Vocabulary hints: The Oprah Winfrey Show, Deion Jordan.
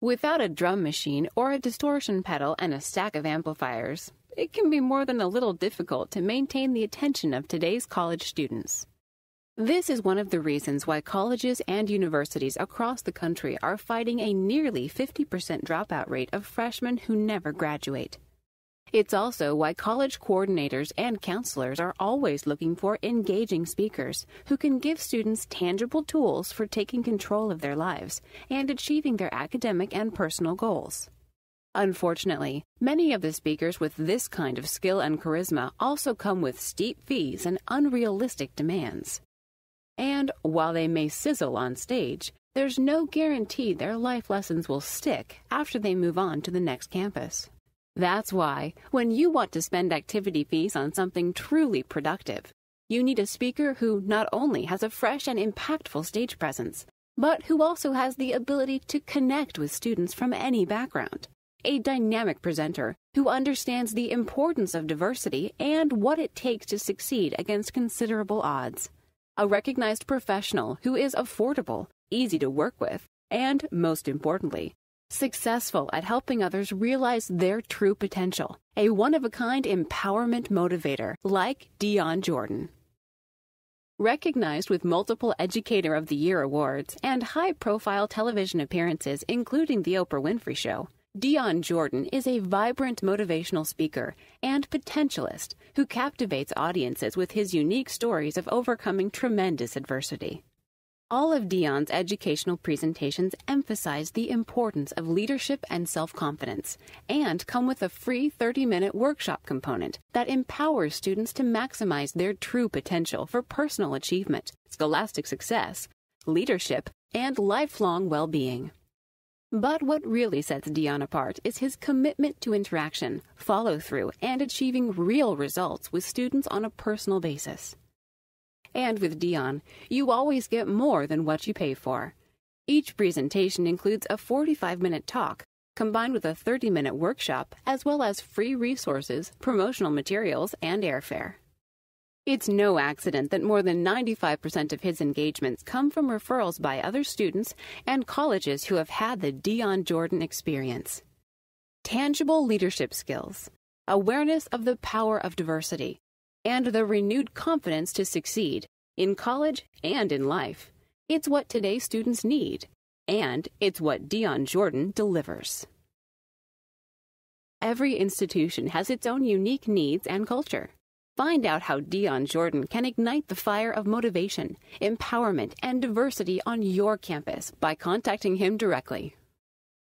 Without a drum machine or a distortion pedal and a stack of amplifiers, it can be more than a little difficult to maintain the attention of today's college students. This is one of the reasons why colleges and universities across the country are fighting a nearly 50% dropout rate of freshmen who never graduate. It's also why college coordinators and counselors are always looking for engaging speakers who can give students tangible tools for taking control of their lives and achieving their academic and personal goals. Unfortunately, many of the speakers with this kind of skill and charisma also come with steep fees and unrealistic demands. And while they may sizzle on stage, there's no guarantee their life lessons will stick after they move on to the next campus. That's why, when you want to spend activity fees on something truly productive, you need a speaker who not only has a fresh and impactful stage presence, but who also has the ability to connect with students from any background. A dynamic presenter who understands the importance of diversity and what it takes to succeed against considerable odds. A recognized professional who is affordable, easy to work with, and, most importantly, successful at helping others realize their true potential, a one-of-a-kind empowerment motivator like Deion Jordan. Recognized with multiple Educator of the Year awards and high-profile television appearances, including The Oprah Winfrey Show, Deion Jordan is a vibrant motivational speaker and potentialist who captivates audiences with his unique stories of overcoming tremendous adversity. All of Deion's educational presentations emphasize the importance of leadership and self-confidence, and come with a free 30-minute workshop component that empowers students to maximize their true potential for personal achievement, scholastic success, leadership, and lifelong well-being. But what really sets Deion apart is his commitment to interaction, follow-through, and achieving real results with students on a personal basis. And with Deion, you always get more than what you pay for. Each presentation includes a 45-minute talk, combined with a 30-minute workshop, as well as free resources, promotional materials, and airfare. It's no accident that more than 95% of his engagements come from referrals by other students and colleges who have had the Deion Jordan experience. Tangible leadership skills, awareness of the power of diversity, and the renewed confidence to succeed in college and in life. It's what today's students need, and it's what Deion Jordan delivers. Every institution has its own unique needs and culture. Find out how Deion Jordan can ignite the fire of motivation, empowerment, and diversity on your campus by contacting him directly.